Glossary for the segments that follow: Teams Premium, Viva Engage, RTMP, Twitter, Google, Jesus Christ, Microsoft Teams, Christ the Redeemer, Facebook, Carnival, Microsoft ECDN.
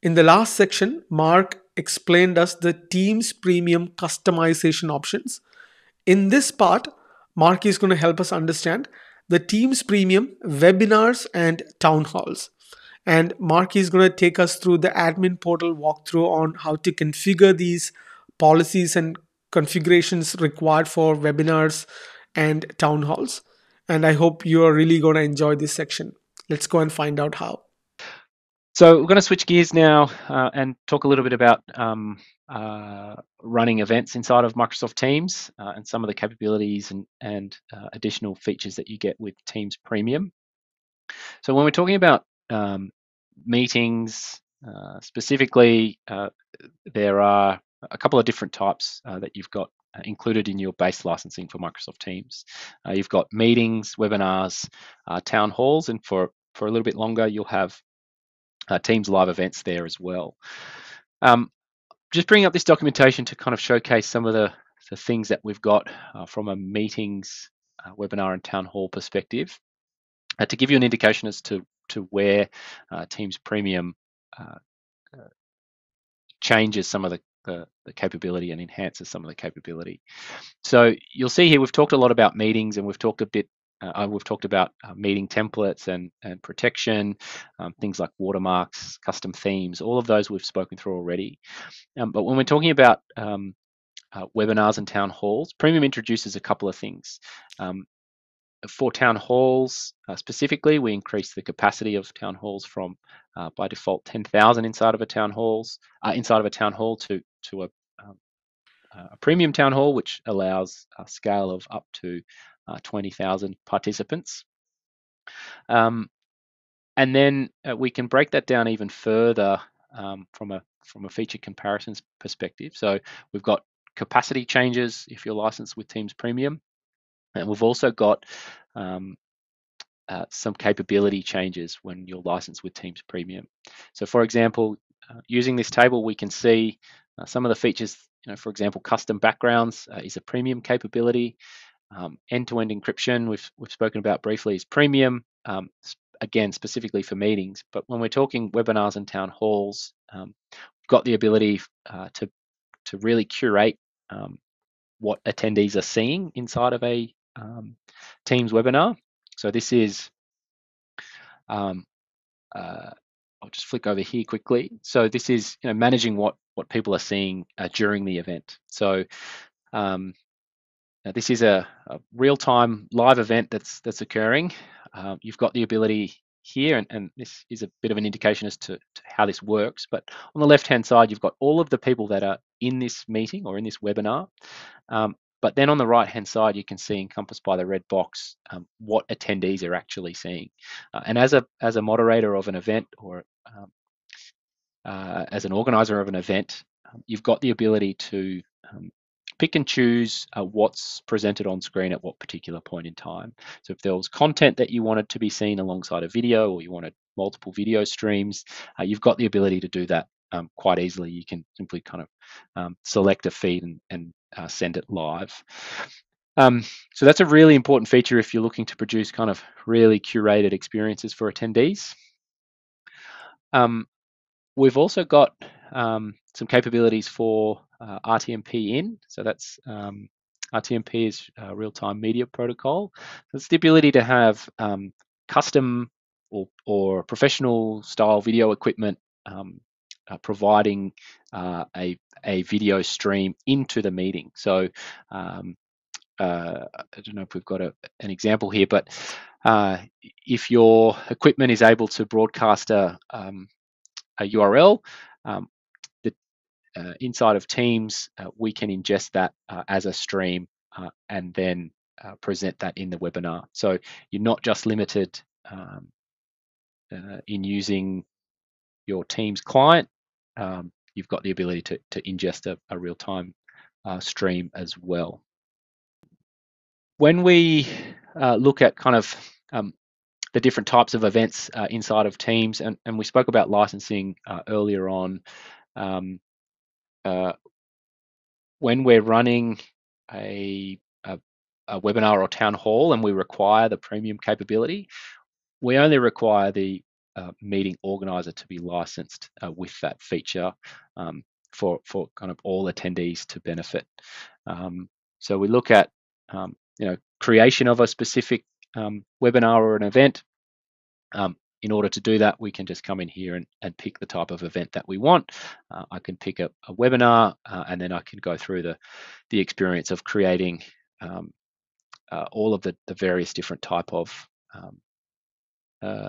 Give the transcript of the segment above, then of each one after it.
In the last section, Mark explained us the Teams Premium customization options. In this part, Mark is going to help us understand the Teams Premium webinars and town halls. And Mark is going to take us through the admin portal walkthrough on how to configure these policies and configurations required for webinars and town halls. And I hope you are really going to enjoy this section. Let's go and find out how. So we're going to switch gears now and talk a little bit about running events inside of Microsoft Teams and some of the capabilities and additional features that you get with Teams Premium. So when we're talking about meetings specifically, there are a couple of different types that you've got included in your base licensing for Microsoft Teams. You've got meetings, webinars, town halls, and for a little bit longer, you'll have Teams live events there as well. Just bringing up this documentation to kind of showcase some of the things that we've got from a meetings, webinar, and town hall perspective to give you an indication as to where Teams Premium changes some of the capability and enhances some of the capability. So you'll see here we've talked a lot about meetings, and we've talked a bit. We've talked about meeting templates and protection, things like watermarks, custom themes, all of those we've spoken through already. But when we're talking about webinars and town halls, Premium introduces a couple of things. For town halls specifically, we increase the capacity of town halls from by default 10,000 inside of a town hall to a premium town hall, which allows a scale of up to 20,000 participants. And then we can break that down even further from a feature comparisons perspective. So we've got capacity changes if you're licensed with Teams Premium, and we've also got some capability changes when you're licensed with Teams Premium. So for example, using this table, we can see some of the features, you know, for example, custom backgrounds is a premium capability. End-to-end encryption we've spoken about briefly is premium, again specifically for meetings. But when we're talking webinars and town halls, we've got the ability to really curate what attendees are seeing inside of a Teams webinar. So this is, I'll just flick over here quickly. So this is, you know, managing what people are seeing during the event. So now this is a real-time live event that's occurring. You've got the ability here, and this is a bit of an indication as to how this works, but on the left-hand side, you've got all of the people that are in this meeting or in this webinar. But then on the right-hand side, you can see encompassed by the red box what attendees are actually seeing. And as a moderator of an event or as an organizer of an event, you've got the ability to pick and choose what's presented on screen at what particular point in time. So if there was content that you wanted to be seen alongside a video, or you wanted multiple video streams, you've got the ability to do that quite easily. You can simply kind of select a feed and send it live. So that's a really important feature if you're looking to produce kind of really curated experiences for attendees. We've also got some capabilities for RTMP in. So that's RTMP is real-time media protocol. So it's the ability to have custom or professional style video equipment providing a video stream into the meeting. So I don't know if we've got an example here, but if your equipment is able to broadcast a URL, inside of Teams, we can ingest that as a stream and then present that in the webinar. So you're not just limited in using your Teams client. You've got the ability to ingest a real-time stream as well. When we look at kind of the different types of events inside of Teams, and we spoke about licensing earlier on, when we're running a webinar or town hall and we require the premium capability, we only require the meeting organizer to be licensed with that feature for kind of all attendees to benefit. So we look at creation of a specific webinar or an event. In order to do that, we can just come in here and pick the type of event that we want. I can pick a webinar, and then I can go through the experience of creating all of the various different type of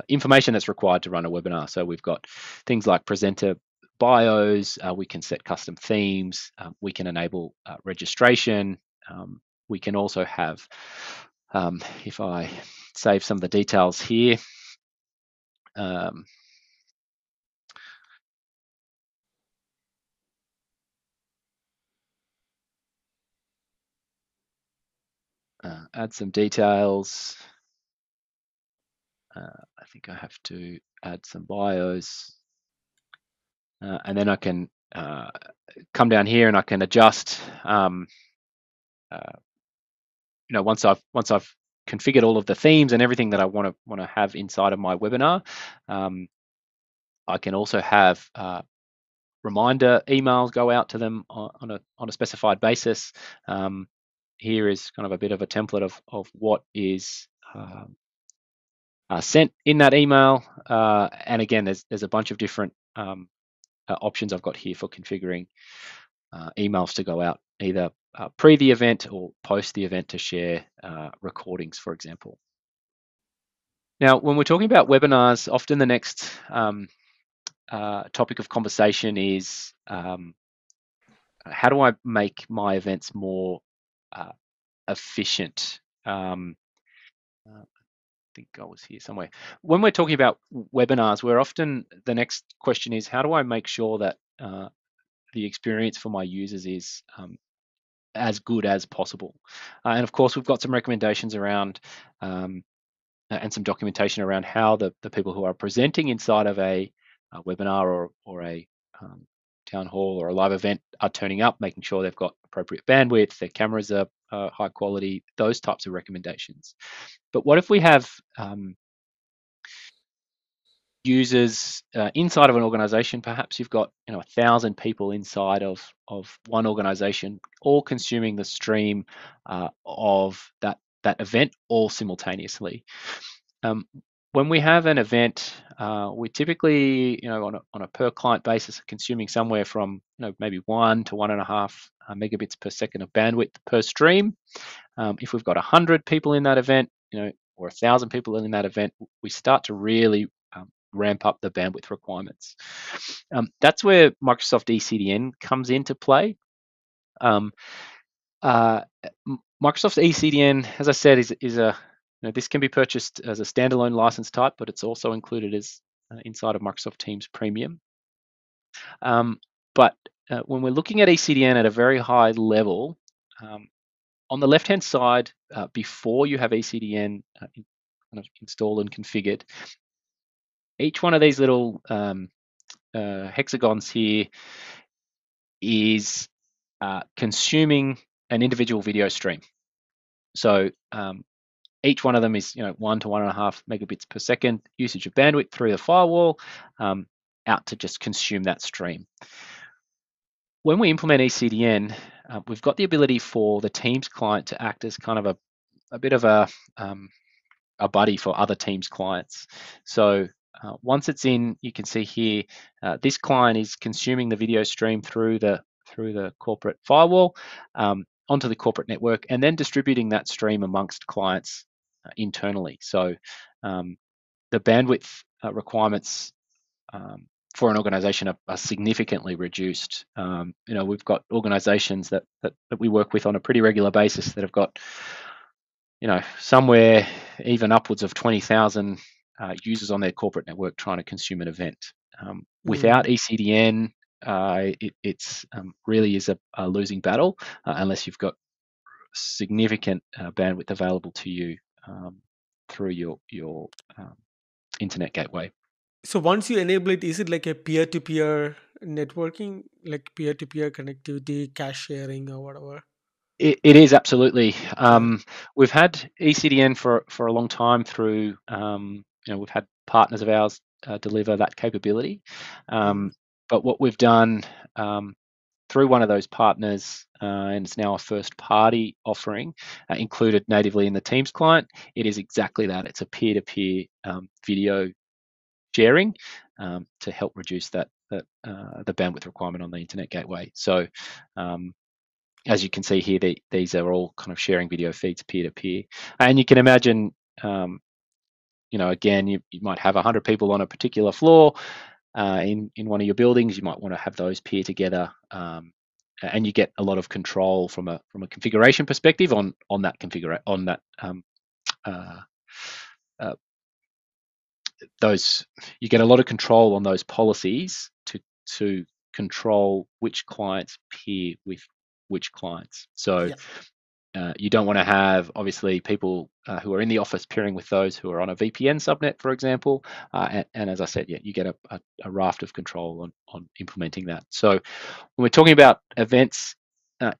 information that's required to run a webinar. So we've got things like presenter bios, we can set custom themes, we can enable registration, we can also have, if I save some of the details here, add some details. I think I have to add some bios, and then I can come down here and I can adjust. Once I've configured all of the themes and everything that I want to have inside of my webinar. I can also have reminder emails go out to them on a specified basis. Here is kind of a bit of a template of what is sent in that email. And again, there's a bunch of different options I've got here for configuring emails to go out either pre the event or post the event to share recordings, for example. Now, when we're talking about webinars, often the next topic of conversation is how do I make my events more efficient? I think I was here somewhere. When we're talking about webinars, we're often, the next question is, how do I make sure that the experience for my users is as good as possible? And of course, we've got some recommendations around and some documentation around how the people who are presenting inside of a webinar or a town hall or a live event are turning up, making sure they've got appropriate bandwidth, their cameras are high quality, those types of recommendations. But what if we have users inside of an organization? Perhaps you've got 1,000 people inside of one organization, all consuming the stream of that event all simultaneously. When we have an event, we typically on a per client basis are consuming somewhere from maybe 1 to 1.5 megabits per second of bandwidth per stream. If we've got 100 people in that event, or 1,000 people in that event, we start to really ramp up the bandwidth requirements. That's where Microsoft ECDN comes into play. Microsoft ECDN, as I said, is a this can be purchased as a standalone license type, but it's also included as inside of Microsoft Teams Premium. But when we're looking at ECDN at a very high level, on the left-hand side, before you have ECDN installed and configured, each one of these little hexagons here is consuming an individual video stream. So each one of them is 1 to 1.5 megabits per second usage of bandwidth through the firewall out to just consume that stream. When we implement ECDN, we've got the ability for the Teams client to act as kind of a bit of a buddy for other Teams clients. So once it's in, you can see here, this client is consuming the video stream through the corporate firewall onto the corporate network, and then distributing that stream amongst clients internally. So the bandwidth requirements for an organization are significantly reduced. We've got organizations that we work with on a pretty regular basis that have got, somewhere even upwards of 20,000 users on their corporate network trying to consume an event. Without ECDN, it's really is a losing battle unless you've got significant bandwidth available to you through your internet gateway. So once you enable it, is it like a peer-to-peer networking, like peer-to-peer connectivity, cache sharing or whatever? It is absolutely. We've had ECDN for a long time through we've had partners of ours deliver that capability. But what we've done through one of those partners, and it's now a first-party offering, included natively in the Teams client, it is exactly that. It's a peer-to-peer video sharing to help reduce the bandwidth requirement on the internet gateway. So as you can see here, these are all kind of sharing video feeds peer-to-peer. And you can imagine, you know, again, you might have 100 people on a particular floor in one of your buildings. You might want to have those peer together, and you get a lot of control from a configuration perspective you get a lot of control on those policies to control which clients peer with which clients. So yeah. You don't want to have, obviously, people who are in the office peering with those who are on a VPN subnet, for example. And as I said, yeah, you get a raft of control on implementing that. So when we're talking about events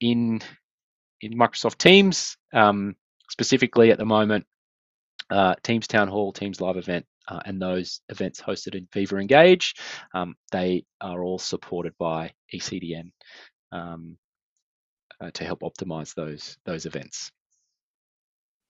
in Microsoft Teams, specifically at the moment, Teams Town Hall, Teams Live Event, and those events hosted in Viva Engage, they are all supported by ECDN. To help optimize those events.